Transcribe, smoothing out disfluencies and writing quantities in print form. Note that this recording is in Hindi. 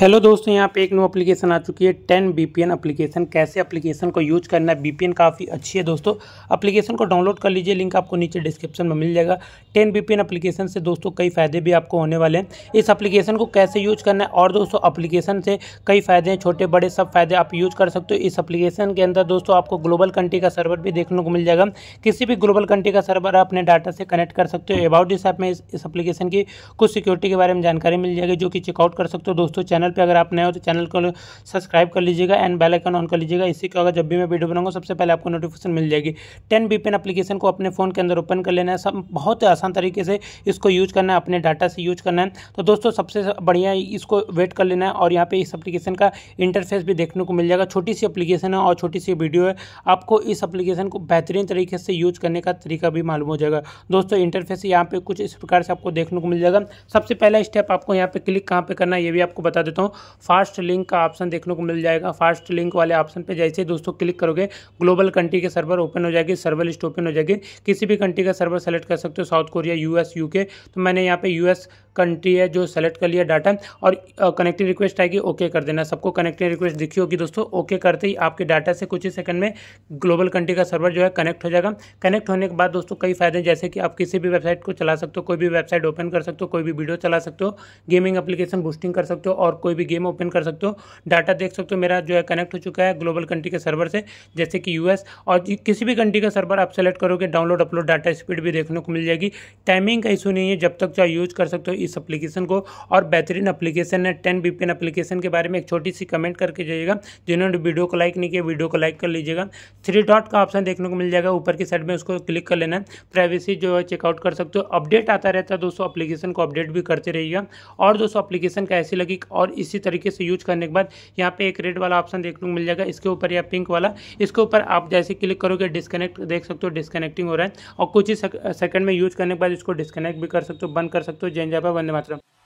हेलो दोस्तों, यहाँ पे एक न्यू एप्लीकेशन आ चुकी है टैन VPN एप्लीकेशन। कैसे एप्लीकेशन को यूज करना है, VPN काफ़ी अच्छी है दोस्तों। एप्लीकेशन को डाउनलोड कर लीजिए, लिंक आपको नीचे डिस्क्रिप्शन में मिल जाएगा। टैन VPN एप्लीकेशन से दोस्तों कई फ़ायदे भी आपको होने वाले हैं। इस एप्लीकेशन को कैसे यूज करना है और दोस्तों एप्लीकेशन से कई फ़ायदे हैं, छोटे बड़े सब फ़ायदे आप यूज कर सकते हो। इस एप्लीकेशन के अंदर दोस्तों आपको ग्लोबल कंट्री का सर्वर भी देखने को मिल जाएगा। किसी भी ग्लोबल कंट्री का सर्वर आप अपने डाटा से कनेक्ट कर सकते हो। अबाउट दिस ऐप में इस एप्लीकेशन की कुछ सिक्योरिटी के बारे में जानकारी मिल जाएगी, जो कि चेकआउट कर सकते हो। दोस्तों चैनल पे अगर आप नए हो तो चैनल को सब्सक्राइब कर लीजिएगा एंड बेल आइकन ऑन कर लीजिएगा। इससे क्या होगा, जब भी मैं वीडियो बनाऊंगा सबसे पहले आपको नोटिफिकेशन मिल जाएगी। टैन VPN एप्लीकेशन को अपने फ़ोन के अंदर ओपन कर लेना है। सब बहुत आसान तरीके से इसको यूज करना है, अपने डाटा से यूज करना है। तो दोस्तों सबसे बढ़िया इसको वेट कर लेना है और यहाँ पर इस एप्लीकेशन का इंटरफेस भी देखने को मिल जाएगा। छोटी सी एप्लीकेशन है और छोटी सी वीडियो है। आपको इस एप्लीकेशन को बेहतरीन तरीके से यूज करने का तरीका भी मालूम हो जाएगा। दोस्तों इंटरफेस यहाँ पर कुछ इस प्रकार से आपको देखने को मिल जाएगा। सबसे पहला स्टेप आपको यहाँ पर क्लिक कहाँ पर करना है ये भी आपको बता देता हूँ। फास्ट लिंक का ऑप्शन देखने को मिल जाएगा। फास्ट लिंक वाले ऑप्शन पे जैसे दोस्तों क्लिक करोगे, ग्लोबल कंट्री के सर्वर ओपन हो जाएगी, सर्वर लिस्ट ओपन हो जाएगी। किसी भी कंट्री का सर्वर सेलेक्ट कर सकते हो, साउथ कोरिया, US, UK। तो मैंने यहाँ पे US कंट्री है जो सेलेक्ट कर लिया डाटा, और कनेक्टिंग रिक्वेस्ट आएगी, ओके कर देना। सबको कनेक्टिंग रिक्वेस्ट दिखी होगी दोस्तों। ओके करते ही आपके डाटा से कुछ ही सेकंड में ग्लोबल कंट्री का सर्वर जो है कनेक्ट हो जाएगा। कनेक्ट होने के बाद दोस्तों कई फायदे हैं, जैसे कि आप किसी भी वेबसाइट को चला सकते हो, कोई भी वेबसाइट ओपन कर सकते हो, कोई भी वीडियो चला सकते हो, गेमिंग एप्लीकेशन बूस्टिंग कर सकते हो और कोई भी गेम ओपन कर सकते हो। डाटा देख सकते हो मेरा जो है कनेक्ट हो चुका है ग्लोबल कंट्री के सर्वर से, जैसे कि US। और किसी भी कंट्री का सर्वर आप सेलेक्ट करोगे, डाउनलोड अपलोड डाटा स्पीड भी देखने को मिल जाएगी। टाइमिंग का इशू नहीं है, जब तक चाहे यूज कर सकते हो इस एप्लीकेशन को। और बेहतरीन एप्लीकेशन है। टैन VPN एप्लीकेशन के बारे में एक छोटी सी कमेंट करके जाइएगा। जिन्होंने वीडियो को लाइक नहीं किया वीडियो को लाइक कर लीजिएगा। 3 डॉट का ऑप्शन देखने को मिल जाएगा, ऊपर की साइड में उसको क्लिक कर लेना है। प्राइवेसी जो है चेकआउट कर सकते हो। अपडेट आता रहता है दोस्तों, एप्लीकेशन को अपडेट भी करते रहिएगा। और दोस्तों एप्लीकेशन कैसी लगी और इसी तरीके से यूज करने के बाद यहाँ पे एक रेड वाला ऑप्शन देखने को मिल जाएगा, इसके ऊपर या पिंक वाला, इसके ऊपर आप जैसे क्लिक करोगे डिस्कनेक्ट देख सकते हो, डिस्कनेक्टिंग हो रहा है। और कुछ ही सेकंड में यूज करने के बाद इसको डिस्कनेक्ट भी कर सकते हो, बंद कर सकते हो। जय हिंद, वंदे मातरम।